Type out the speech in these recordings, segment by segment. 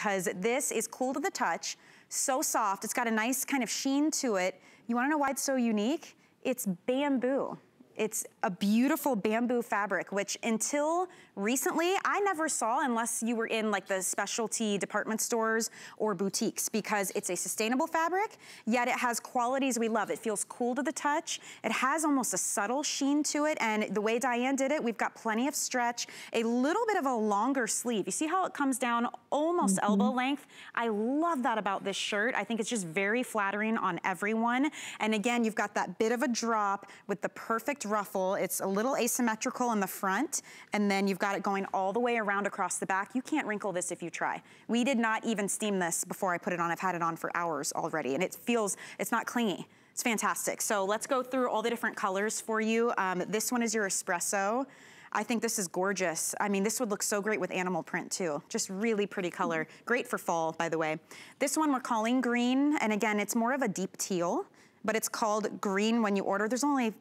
because this is cool to the touch, so soft. It's got a nice kind of sheen to it. You wanna know why it's so unique? It's bamboo. It's a beautiful bamboo fabric, which until recently, I never saw unless you were in like the specialty department stores or boutiques, because it's a sustainable fabric, yet it has qualities we love. It feels cool to the touch. It has almost a subtle sheen to it, and the way Diane did it, we've got plenty of stretch, a little bit of a longer sleeve. You see how it comes down almost elbow length? I love that about this shirt. I think it's just very flattering on everyone. And again, you've got that bit of a drop with the perfect ruffle. It's a little asymmetrical in the front, and then you've got it going all the way around across the back. You can't wrinkle this if you try. We did not even steam this before I put it on. I've had it on for hours already, and it feels, it's not clingy. It's fantastic. So let's go through all the different colors for you. This one is your espresso. I think this is gorgeous. I mean, this would look so great with animal print too. Just really pretty color. Great for fall, by the way. This one we're calling green, and again, it's more of a deep teal, but it's called green when you order. There's only,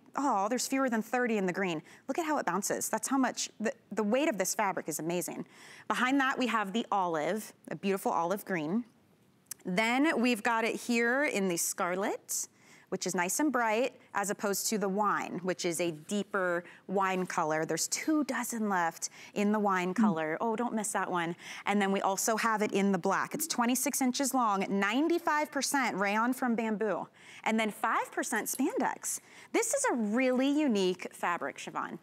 there's fewer than 30 in the green. Look at how it bounces. That's how much, the weight of this fabric is amazing. Behind that, we have the olive, a beautiful olive green. Then we've got it here in the scarlet, which is nice and bright, as opposed to the wine, which is a deeper wine color. There's 24 left in the wine color. Oh, don't miss that one. And then we also have it in the black. It's 26 inches long, 95% rayon from bamboo, and then 5% spandex. This is a really unique fabric, Siobhan.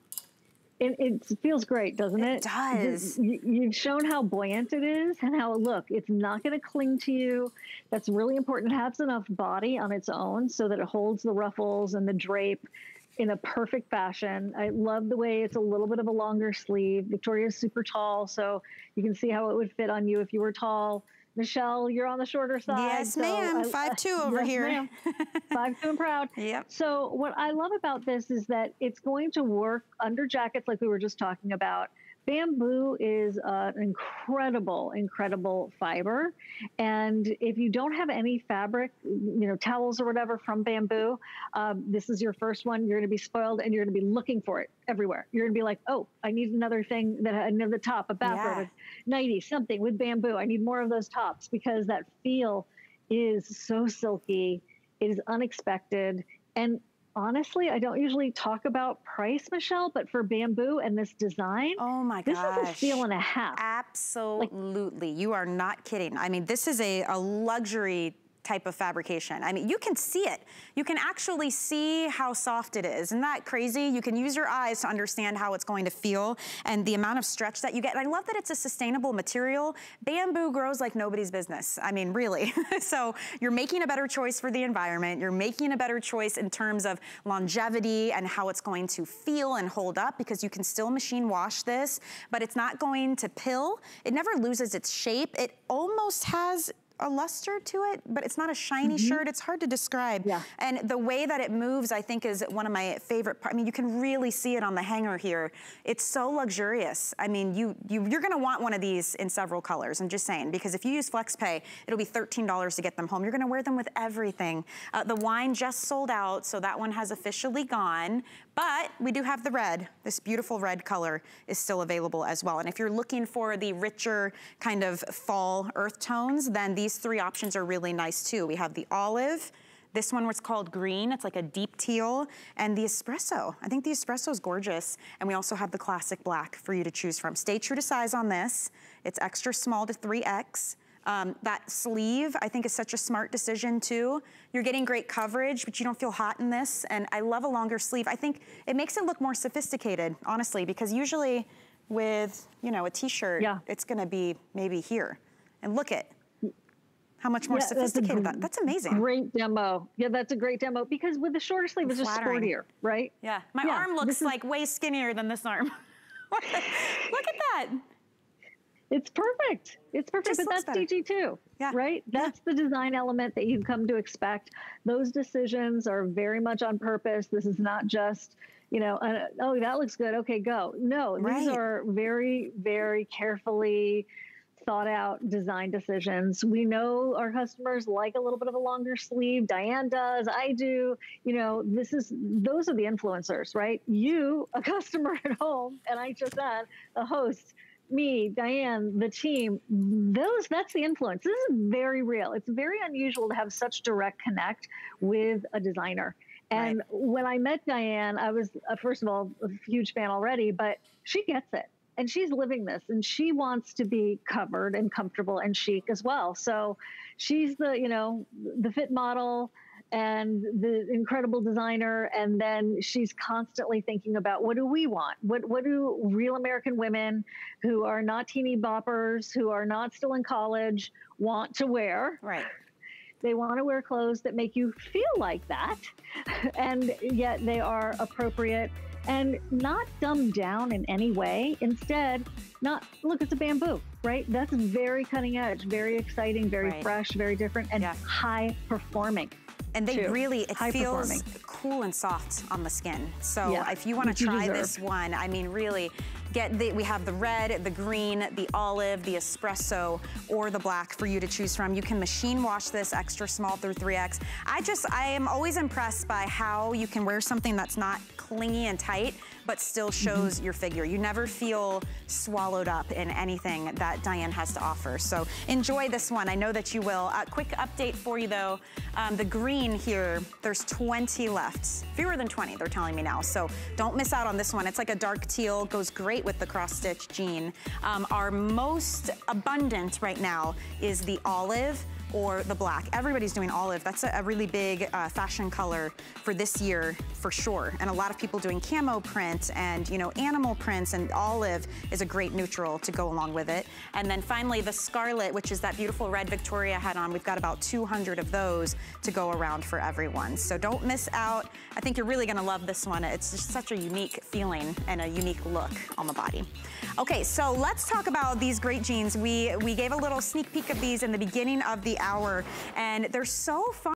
It feels great, doesn't it? It does. You've shown how buoyant it is and how, look, it's not going to cling to you. That's really important. It has enough body on its own so that it holds the ruffles and the drape in a perfect fashion. I love the way it's a little bit of a longer sleeve. Victoria's super tall, so you can see how it would fit on you if you were tall. Michelle, you're on the shorter side. Yes, ma'am. 5'2" over here. 5'2" and proud. Yep. So what I love about this is that it's going to work under jackets like we were just talking about. Bamboo is an incredible, incredible fiber. And if you don't have any fabric, you know, towels or whatever from bamboo, this is your first one. You're going to be spoiled and you're going to be looking for it everywhere. You're going to be like, oh, I need another thing, that another top, a bathrobe, a nightie, something with bamboo. I need more of those tops because that feel is so silky. It is unexpected. And honestly, I don't usually talk about price, Michelle, but for bamboo and this design, oh my gosh, this is $1.50. Absolutely. Like, you are not kidding. I mean, this is a luxury type of fabrication. I mean, you can see it. You can actually see how soft it is. Isn't that crazy? You can use your eyes to understand how it's going to feel and the amount of stretch that you get. And I love that it's a sustainable material. Bamboo grows like nobody's business. I mean, really. So you're making a better choice for the environment. You're making a better choice in terms of longevity and how it's going to feel and hold up, because you can still machine wash this, but it's not going to pill. It never loses its shape. It almost has a luster to it, but it's not a shiny shirt. It's hard to describe. Yeah. And the way that it moves, I think, is one of my favorite parts. I mean, you can really see it on the hanger here. It's so luxurious. I mean, you're gonna want one of these in several colors, I'm just saying, because if you use FlexPay, it'll be $13 to get them home. You're gonna wear them with everything. The wine just sold out, so that one has officially gone, but we do have the red. This beautiful red color is still available as well. And if you're looking for the richer kind of fall earth tones, then these three options are really nice too. We have the olive, this one was called green, it's like a deep teal, and the espresso. I think the espresso is gorgeous. And we also have the classic black for you to choose from. Stay true to size on this. It's extra small to 3X. That sleeve, I think, is such a smart decision too. You're getting great coverage, but you don't feel hot in this. And I love a longer sleeve. I think it makes it look more sophisticated, honestly, because usually with, you know, a t-shirt, it's gonna be maybe here. And look it. How much more sophisticated that. That's amazing. Great demo. Yeah, that's a great demo, because with the shorter sleeve, it's just sportier, right? Yeah, my arm looks like way skinnier than this arm. Look at that. It's perfect. It's perfect, but that's DG2, right? That's the design element that you've come to expect. Those decisions are very much on purpose. This is not just, you know, oh, that looks good, okay, go. No, these are very, very carefully thought out design decisions. We know our customers like a little bit of a longer sleeve. Diane does, I do. You know, this is, those are the influencers, right? You, a customer at home, and I just said, a host, me, Diane, the team, that's the influence. This is very real. It's very unusual to have such direct connect with a designer. And when I met Diane, I was, first of all, a huge fan already, but she gets it. And she's living this, and she wants to be covered and comfortable and chic as well. So she's the, you know, the fit model and the incredible designer. And then she's constantly thinking about, what do we want? What do real American women who are not teeny boppers, who are not still in college, want to wear? Right. They want to wear clothes that make you feel like that, and yet they are appropriate and not dumbed down in any way. Instead, look, it's a bamboo, right? That's very cutting edge, very exciting, very fresh, very different, and high performing. And they really, it feels cool and soft on the skin. So if you want to try this one, I mean, really, we have the red, the green, the olive, the espresso, or the black for you to choose from. You can machine wash this extra small through 3X. I am always impressed by how you can wear something that's not clingy and tight, but still shows your figure. You never feel swallowed up in anything that Diane has to offer. So enjoy this one. I know that you will. Quick update for you though. The green here, there's 20 left. Fewer than 20, they're telling me now. So don't miss out on this one. It's like a dark teal, goes great with the cross-stitch jean. Our most abundant right now is the olive or the black. Everybody's doing olive. That's a really big fashion color for this year, for sure. And a lot of people doing camo print and, you know, animal prints, and olive is a great neutral to go along with it. And then finally the scarlet, which is that beautiful red Victoria had on. We've got about 200 of those to go around for everyone. So don't miss out. I think you're really gonna love this one. It's just such a unique feeling and a unique look on the body. Okay, so let's talk about these great jeans. We gave a little sneak peek of these in the beginning of the hour, and they're so fun.